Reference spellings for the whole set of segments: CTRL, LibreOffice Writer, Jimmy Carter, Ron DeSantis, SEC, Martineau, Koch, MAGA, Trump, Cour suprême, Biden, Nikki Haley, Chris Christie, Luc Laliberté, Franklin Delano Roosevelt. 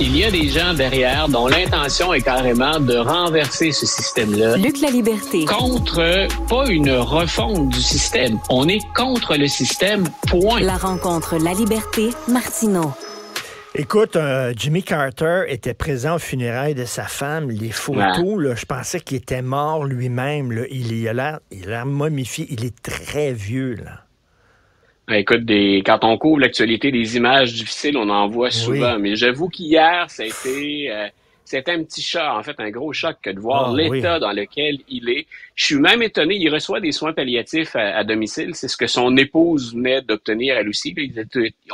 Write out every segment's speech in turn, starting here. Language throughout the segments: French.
Il y a des gens derrière dont l'intention est carrément de renverser ce système-là. Luc Laliberté. Contre, pas une refonte du système. On est contre le système, point. La rencontre Laliberté, Martineau. Écoute, Jimmy Carter était présent aux funérailles de sa femme. Les photos, là, je pensais qu'il était mort lui-même. Là. Il a l'air momifié. Il est très vieux, là. Écoute, quand on couvre l'actualité des images difficiles, on en voit souvent. Oui. Mais j'avoue qu'hier, c'était un petit choc, en fait, un gros choc que de voir l'état dans lequel il est. Je suis même étonné. Il reçoit des soins palliatifs à domicile. C'est ce que son épouse venait d'obtenir elle aussi.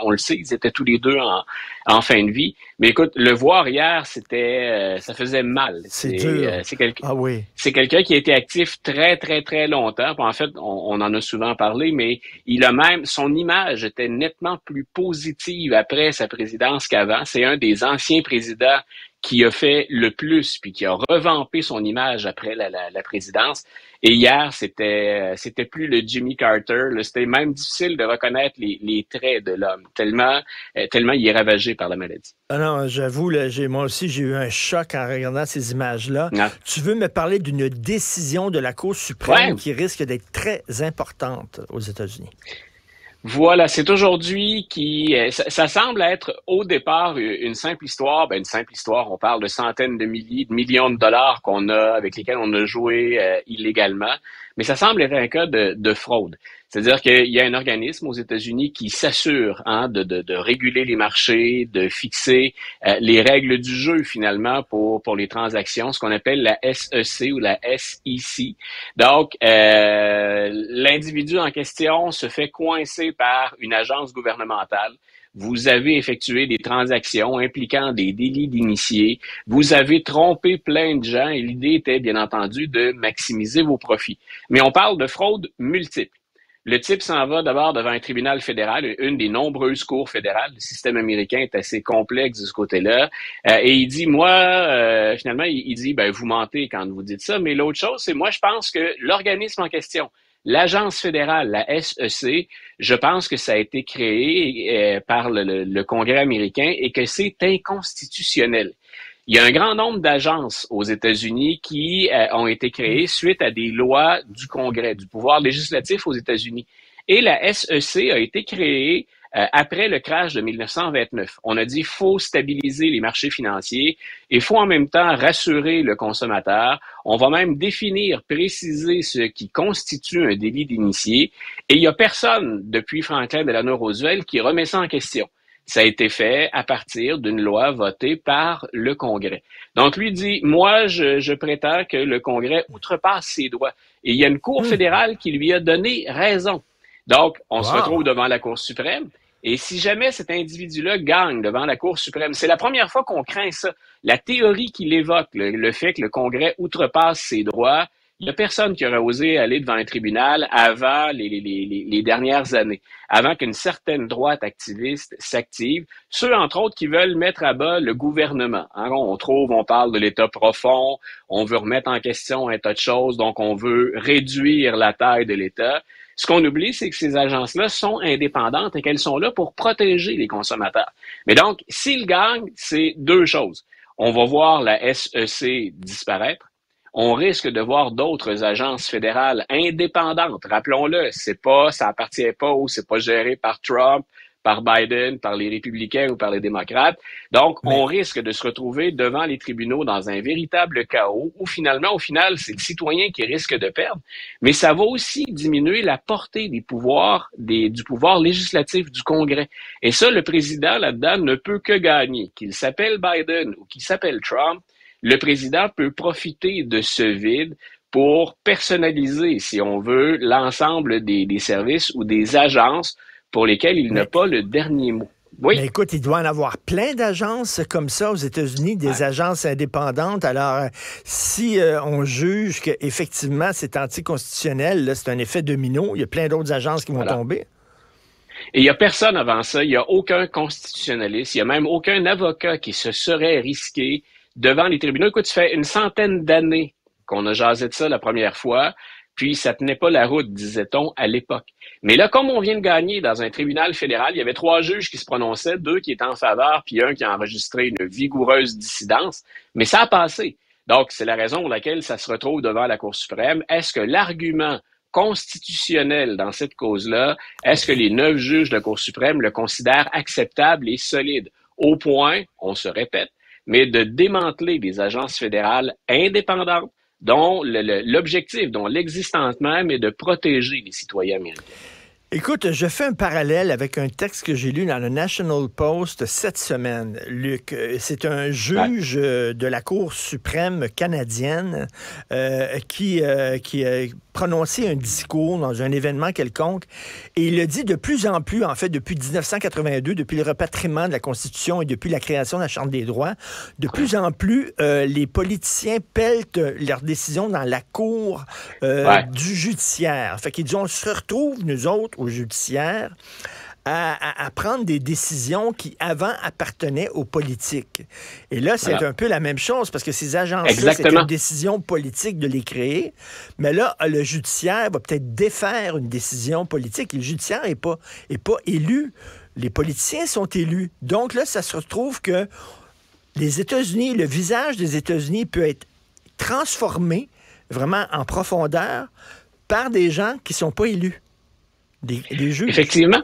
On le sait, ils étaient tous les deux en fin de vie. Mais écoute, le voir hier, ça faisait mal. C'est dur. C'est quelqu'un qui a été actif très, très, très longtemps. En fait, on en a souvent parlé, mais son image était nettement plus positive après sa présidence qu'avant. C'est un des anciens présidents qui a fait le plus, puis qui a revampé son image après la présidence. Et hier, c'était plus le Jimmy Carter. C'était même difficile de reconnaître les traits de l'homme, tellement il est ravagé par la maladie. Ah non, j'avoue, moi aussi, j'ai eu un choc en regardant ces images-là. Ah. Tu veux me parler d'une décision de la Cour suprême qui risque d'être très importante aux États-Unis? Voilà, c'est aujourd'hui ça semble être au départ une simple histoire. Ben, une simple histoire, on parle de centaines de millions de dollars avec lesquels on a joué illégalement. Mais ça semble être un cas de fraude. C'est-à-dire qu'il y a un organisme aux États-Unis qui s'assure de réguler les marchés, de fixer les règles du jeu finalement pour les transactions, ce qu'on appelle la SEC ou la SEC. Donc, l'individu en question se fait coincer par une agence gouvernementale. Vous avez effectué des transactions impliquant des délits d'initiés. Vous avez trompé plein de gens et l'idée était, bien entendu, de maximiser vos profits. Mais on parle de fraude multiple. Le type s'en va d'abord devant un tribunal fédéral, une des nombreuses cours fédérales. Le système américain est assez complexe de ce côté-là. Et il dit, finalement, il dit, ben, vous mentez quand vous dites ça. Mais l'autre chose, c'est moi, je pense que l'organisme en question, l'agence fédérale, la SEC, je pense que ça a été créé par le Congrès américain et que c'est inconstitutionnel. Il y a un grand nombre d'agences aux États-Unis qui ont été créées suite à des lois du Congrès, du pouvoir législatif aux États-Unis. Et la SEC a été créée après le crash de 1929. On a dit faut stabiliser les marchés financiers et faut en même temps rassurer le consommateur. On va même préciser ce qui constitue un délit d'initié. Et il n'y a personne depuis Franklin Delano Roosevelt qui remet ça en question. Ça a été fait à partir d'une loi votée par le Congrès. Donc, lui dit, moi, je prétends que le Congrès outrepasse ses droits. Et il y a une cour fédérale qui lui a donné raison. Donc, on se retrouve devant la Cour suprême. Et si jamais cet individu-là gagne devant la Cour suprême, c'est la première fois qu'on craint ça. La théorie qu'il évoque, le fait que le Congrès outrepasse ses droits, il n'y a personne qui aurait osé aller devant un tribunal avant les dernières années, avant qu'une certaine droite activiste s'active. Ceux, entre autres, qui veulent mettre à bas le gouvernement. Hein, on parle de l'État profond, on veut remettre en question un tas de choses, donc on veut réduire la taille de l'État. Ce qu'on oublie, c'est que ces agences-là sont indépendantes et qu'elles sont là pour protéger les consommateurs. Mais donc, s'ils gagnent, c'est deux choses. On va voir la SEC disparaître. On risque de voir d'autres agences fédérales indépendantes. Rappelons-le, ça appartient pas ou c'est pas géré par Trump, par Biden, par les républicains ou par les démocrates. Donc, on risque de se retrouver devant les tribunaux dans un véritable chaos où finalement, au final, c'est le citoyen qui risque de perdre. Mais ça va aussi diminuer la portée des pouvoirs, du pouvoir législatif du Congrès. Et ça, le président là-dedans ne peut que gagner. Qu'il s'appelle Biden ou qu'il s'appelle Trump, le président peut profiter de ce vide pour personnaliser, si on veut, l'ensemble des services ou des agences pour lesquelles il n'a pas le dernier mot. Oui. Mais écoute, il doit en avoir plein d'agences comme ça aux États-Unis, des agences indépendantes. Alors, si on juge qu'effectivement c'est anticonstitutionnel, là, c'est un effet domino, il y a plein d'autres agences qui vont tomber. Et il n'y a personne avant ça, il n'y a aucun constitutionnaliste, il n'y a même aucun avocat qui se serait risqué devant les tribunaux. Écoute, ça fait une centaine d'années qu'on a jasé de ça la première fois. puis ça tenait pas la route, disait-on, à l'époque. Mais là, comme on vient de gagner dans un tribunal fédéral, il y avait 3 juges qui se prononçaient, 2 qui étaient en faveur, puis un qui a enregistré une vigoureuse dissidence, mais ça a passé. Donc, c'est la raison pour laquelle ça se retrouve devant la Cour suprême. Est-ce que l'argument constitutionnel dans cette cause-là, est-ce que les 9 juges de la Cour suprême le considèrent acceptable et solide? Au point, on se répète, mais de démanteler des agences fédérales indépendantes dont l'objectif, dont l'existence même est de protéger les citoyens américains. Écoute, je fais un parallèle avec un texte que j'ai lu dans le National Post cette semaine, Luc. C'est un juge de la Cour suprême canadienne qui a prononcé un discours dans un événement quelconque. Et il le dit de plus en plus, en fait, depuis 1982, depuis le repatriement de la Constitution et depuis la création de la Charte des droits, de plus en plus, les politiciens peltent leurs décisions dans la Cour du judiciaire. Fait qu'ils disent, on se retrouve, nous autres, au judiciaire, à prendre des décisions qui, avant, appartenaient aux politiques. Et là, c'est un peu la même chose, parce que ces agences-là, c'était une décision politique de les créer, mais là, le judiciaire va peut-être défaire une décision politique. Et le judiciaire n'est pas élu. Les politiciens sont élus. Donc là, ça se retrouve que les États-Unis, le visage des États-Unis peut être transformé, vraiment en profondeur, par des gens qui ne sont pas élus. Des juges. Effectivement.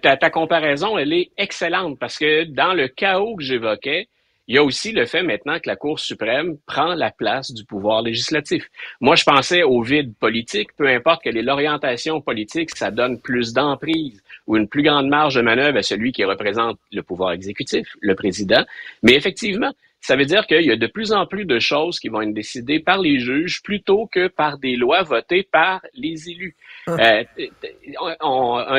Ta comparaison, elle est excellente parce que dans le chaos que j'évoquais, il y a aussi le fait maintenant que la Cour suprême prend la place du pouvoir législatif. Moi, je pensais au vide politique, peu importe quelle est l'orientation politique, ça donne plus d'emprise ou une plus grande marge de manœuvre à celui qui représente le pouvoir exécutif, le président. Mais effectivement, ça veut dire qu'il y a de plus en plus de choses qui vont être décidées par les juges plutôt que par des lois votées par les élus. Un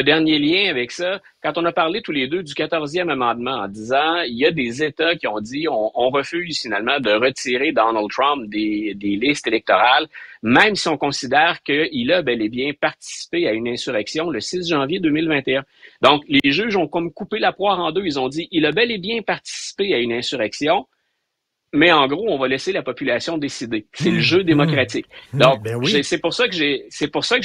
dernier lien avec ça, quand on a parlé tous les deux du 14e amendement en disant il y a des États qui ont dit on refuse finalement de retirer Donald Trump des listes électorales, même si on considère qu'il a bel et bien participé à une insurrection le 6 janvier 2021. Donc, les juges ont comme coupé la poire en deux. Ils ont dit il a bel et bien participé à une insurrection, mais en gros, on va laisser la population décider. C'est le jeu démocratique. Donc, ben oui. c'est pour ça que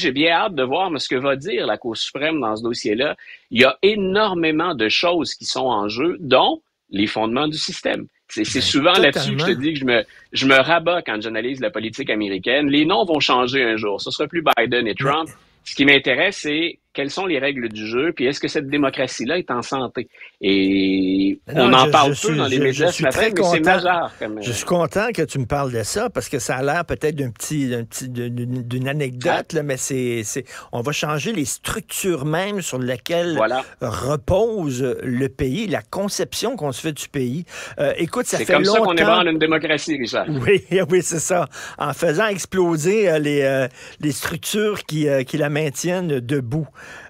j'ai bien hâte de voir ce que va dire la Cour suprême dans ce dossier-là. Il y a énormément de choses qui sont en jeu, dont les fondements du système. C'est souvent là-dessus que je te dis que je me rabats quand j'analyse la politique américaine. Les noms vont changer un jour. Ce sera plus Biden et Trump. Ce qui m'intéresse, c'est quelles sont les règles du jeu, puis est-ce que cette démocratie-là est en santé? Et non, on en parle peu dans les médias ce matin, mais c'est majeur. Je suis content que tu me parles de ça, parce que ça a l'air peut-être d'une anecdote, là, mais on va changer les structures même sur lesquelles repose le pays, la conception qu'on se fait du pays. Écoute, ça fait longtemps... C'est comme ça qu'on ébranle une démocratie, Richard. Oui, c'est ça. En faisant exploser les structures qui la maintiennent debout.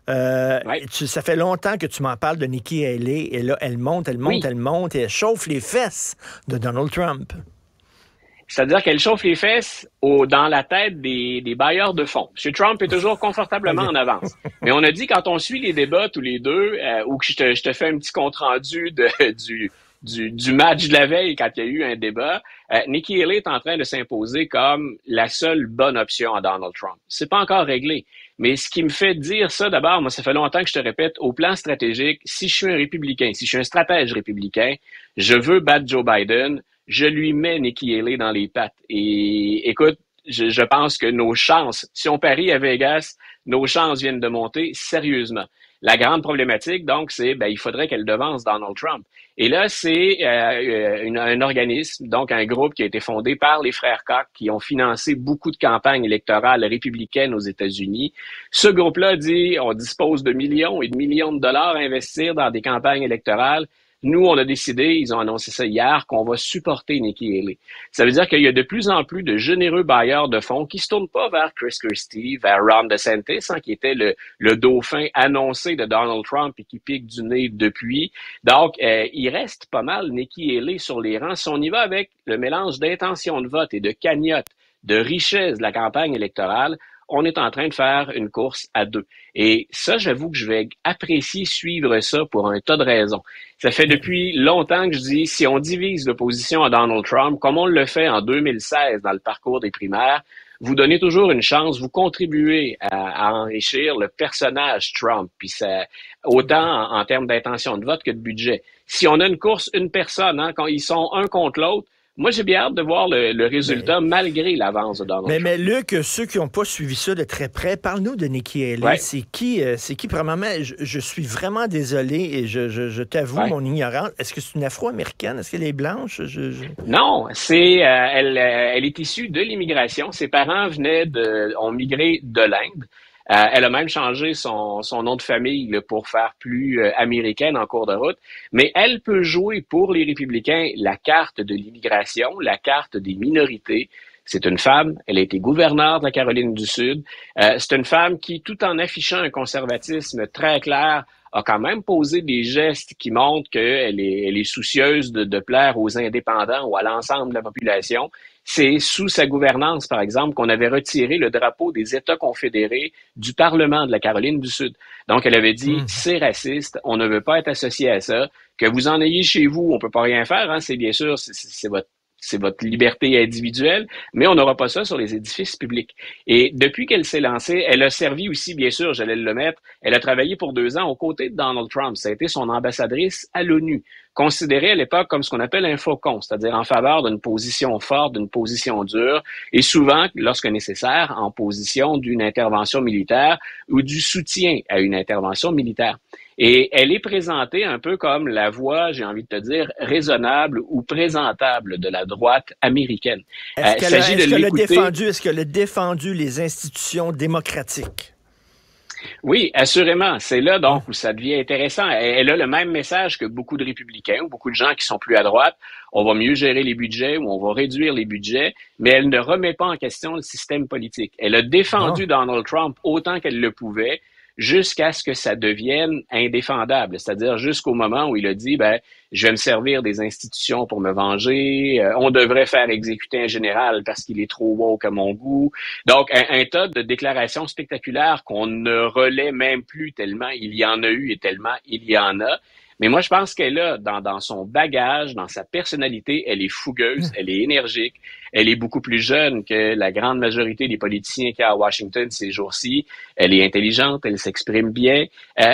Ça fait longtemps que tu m'en parles de Nikki Haley, et là, elle monte, et elle chauffe les fesses de Donald Trump. C'est-à-dire qu'elle chauffe les fesses dans la tête des bailleurs de fonds. M. Trump est toujours confortablement en avance. Mais on a dit, quand on suit les débats tous les deux, ou que je te fais un petit compte-rendu du match de la veille quand il y a eu un débat, Nikki Haley est en train de s'imposer comme la seule bonne option à Donald Trump. C'est pas encore réglé. Mais ce qui me fait dire ça, d'abord, moi, ça fait longtemps que je te répète, au plan stratégique, si je suis un républicain, si je suis un stratège républicain, je veux battre Joe Biden, je lui mets Nikki Haley dans les pattes. Et écoute, je pense que nos chances, si on parie à Vegas, nos chances viennent de monter sérieusement. La grande problématique, donc, c'est il faudrait qu'elle devance Donald Trump. Et là, c'est un organisme, donc un groupe qui a été fondé par les frères Koch, qui ont financé beaucoup de campagnes électorales républicaines aux États-Unis. Ce groupe-là dit, on dispose de millions et de millions de dollars à investir dans des campagnes électorales. Nous, on a décidé, ils ont annoncé ça hier, qu'on va supporter Nikki Haley. Ça veut dire qu'il y a de plus en plus de généreux bailleurs de fonds qui se tournent pas vers Chris Christie, vers Ron DeSantis, qui était le dauphin annoncé de Donald Trump et qui pique du nez depuis. Donc, il reste pas mal Nikki Haley sur les rangs. Si on y va avec le mélange d'intentions de vote et de cagnottes, de richesse de la campagne électorale, on est en train de faire une course à deux. Et ça, j'avoue que je vais apprécier suivre ça pour un tas de raisons. Ça fait depuis longtemps que je dis, si on divise l'opposition à Donald Trump, comme on le fait en 2016 dans le parcours des primaires, vous donnez toujours une chance, vous contribuez à enrichir le personnage Trump, puis ça, autant en termes d'intention de vote que de budget. Si on a une course, une personne, hein, quand ils sont un contre l'autre, moi, j'ai bien hâte de voir le résultat malgré l'avance de Donald Trump. Mais Luc, ceux qui n'ont pas suivi ça de très près, parle-nous de Nikki Haley. Ouais. C'est qui, premièrement, je suis vraiment désolé et je t'avoue mon ignorance. Est-ce que c'est une Afro-Américaine? Est-ce qu'elle est blanche? Non, c'est elle est issue de l'immigration. Ses parents ont migré de l'Inde. Elle a même changé son nom de famille là, pour faire plus américaine en cours de route. Mais elle peut jouer pour les Républicains la carte de l'immigration, la carte des minorités. C'est une femme, elle a été gouverneure de la Caroline du Sud. C'est une femme qui, tout en affichant un conservatisme très clair, a quand même posé des gestes qui montrent qu'elle est soucieuse de plaire aux indépendants ou à l'ensemble de la population. C'est sous sa gouvernance, par exemple, qu'on avait retiré le drapeau des États confédérés du Parlement de la Caroline du Sud. Donc, elle avait dit, c'est raciste, on ne veut pas être associé à ça, que vous en ayez chez vous, on peut pas rien faire, hein, c'est bien sûr, c'est votre liberté individuelle, mais on n'aura pas ça sur les édifices publics. Et depuis qu'elle s'est lancée, elle a servi aussi, bien sûr, j'allais le mettre, elle a travaillé pour 2 ans aux côtés de Donald Trump. Ça a été son ambassadrice à l'ONU, considérée à l'époque comme ce qu'on appelle un faucon, c'est-à-dire en faveur d'une position forte, d'une position dure, et souvent, lorsque nécessaire, en position d'une intervention militaire ou du soutien à une intervention militaire. Et elle est présentée un peu comme la voix, j'ai envie de te dire, raisonnable ou présentable de la droite américaine. Est-ce qu'elle a défendu les institutions démocratiques? Oui, assurément. C'est là donc où ça devient intéressant. Elle a le même message que beaucoup de républicains ou beaucoup de gens qui sont plus à droite. On va mieux gérer les budgets ou on va réduire les budgets, mais elle ne remet pas en question le système politique. Elle a défendu Donald Trump autant qu'elle le pouvait, jusqu'à ce que ça devienne indéfendable, c'est-à-dire jusqu'au moment où il a dit, ben, je vais me servir des institutions pour me venger, on devrait faire exécuter un général parce qu'il est trop woke à mon goût. Donc, un tas de déclarations spectaculaires qu'on ne relaie même plus tellement il y en a eu et tellement il y en a. Mais moi, je pense qu'elle a, dans son bagage, dans sa personnalité, elle est fougueuse, elle est énergique, elle est beaucoup plus jeune que la grande majorité des politiciens qu'il y a à Washington ces jours-ci. Elle est intelligente, elle s'exprime bien,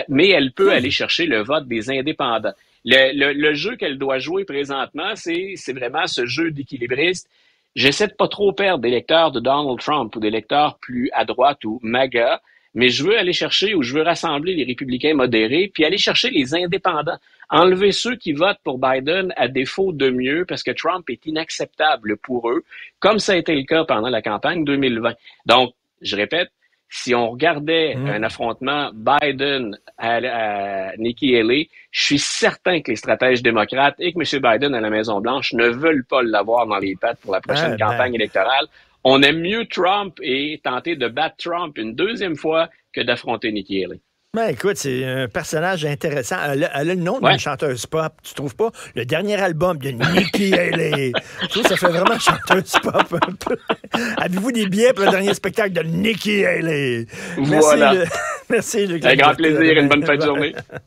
mais elle peut aller chercher le vote des indépendants. Le jeu qu'elle doit jouer présentement, c'est vraiment ce jeu d'équilibriste. J'essaie de pas trop perdre des électeurs de Donald Trump ou des électeurs plus à droite ou MAGA, mais je veux aller chercher ou je veux rassembler les républicains modérés puis aller chercher les indépendants. Enlever ceux qui votent pour Biden à défaut de mieux parce que Trump est inacceptable pour eux, comme ça a été le cas pendant la campagne 2020. Donc, je répète, si on regardait un affrontement Biden à Nikki Haley, je suis certain que les stratèges démocrates et que M. Biden à la Maison-Blanche ne veulent pas l'avoir dans les pattes pour la prochaine campagne électorale. On aime mieux Trump et tenter de battre Trump une deuxième fois que d'affronter Nikki Haley. Ben écoute, c'est un personnage intéressant. Elle a le nom d'une chanteuse pop, tu trouves pas? Le dernier album de Nikki Haley. Je trouve que ça fait vraiment chanteuse pop un peu. Avez-vous des billets pour le dernier spectacle de Nikki Haley? Voilà. Merci, Luc. Avec grand plaisir et une bonne fin de journée.